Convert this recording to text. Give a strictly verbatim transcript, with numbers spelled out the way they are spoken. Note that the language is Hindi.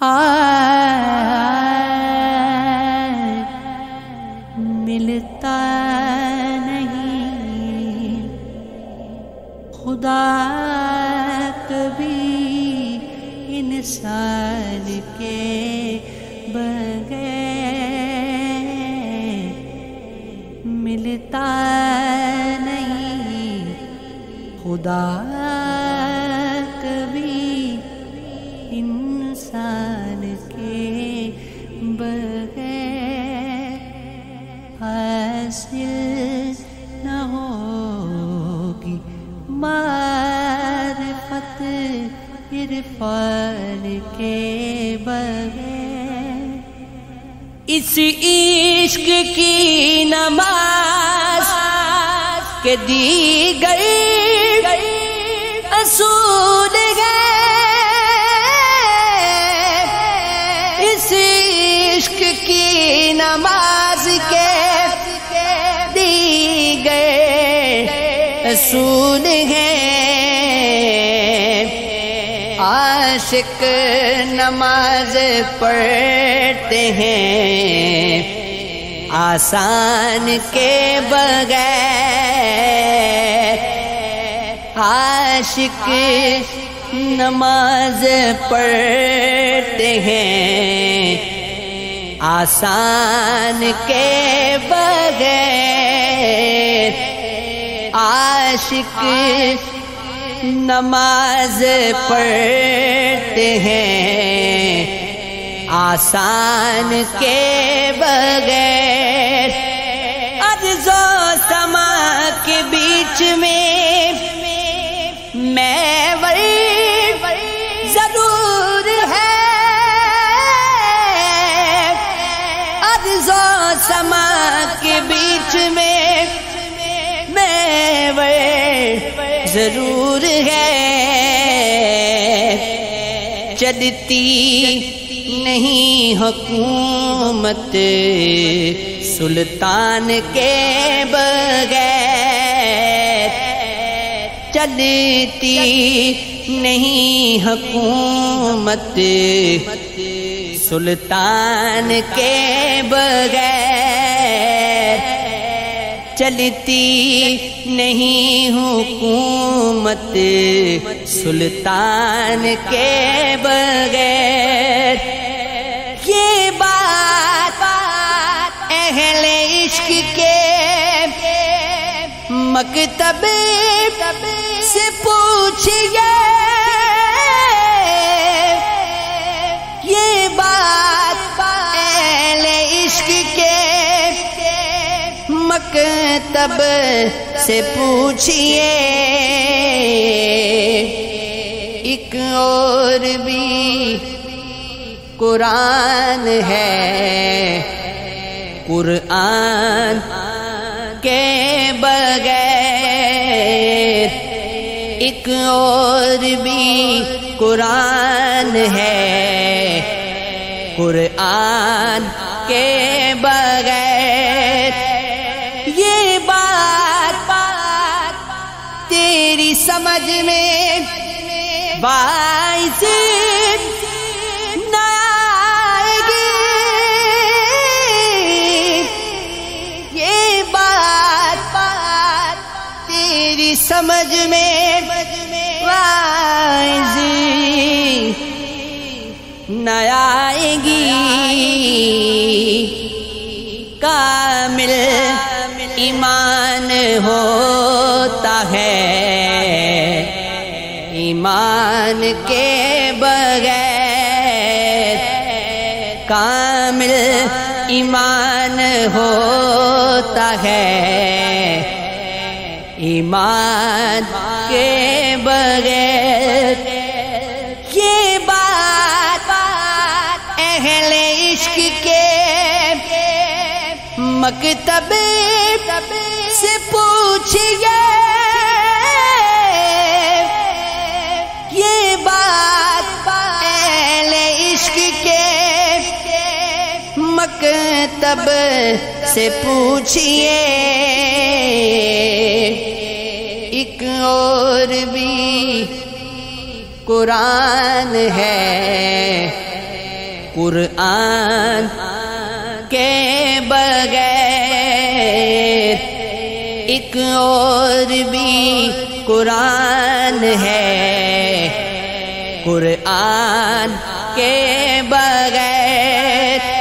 हाय मिलता नहीं खुदा कभी इंसान के बगैर, मिलता नहीं खुदा कभी इंसान के बगैर। हासिल न होगी मारिफत इरफान के बगैर। इस इश्क की नमाज के दी गई असूल है, इश्क की नमाज के दी गए असूल हैं। आशिक नमाज पढ़ते हैं आसान के बगैर, आशिक नमाज पढ़ते हैं आसान के बगैर। आशिक नमाज पढ़ते हैं आसान के बगैर। अर्ज़ो समा के बीच में मैं वही जरूर है, समा के बीच में मैं वे जरूर है। चलती नहीं हुकूमत सुल्तान के बगैर, चलती नहीं हुकूमत सुल्तान के बगैर, चलती नहीं हुकूमत सुल्तान के बगैर। ये बात अहले इश्क के मकतब से पूछिए, ये बात अहले इश्क के मकतब से पूछिए। एक और भी कुरान है, कुरान के बगैर, एक और भी कुरान है कुरान के बगैर। ये बात बात तेरी समझ में वाइज न आएगी, ये बात बात तेरी समझ में वाइज न आएगी। कामिल ईमान होता है ईमान के बगैर, कामिल ईमान होता है ईमान के बगैर। मकतब से पूछिए, ये बात अहले इश्क के मकतब से पूछिए। एक और भी कुरान है कुरान के बगैर एक और भी कुरान है, कुरान के बगैर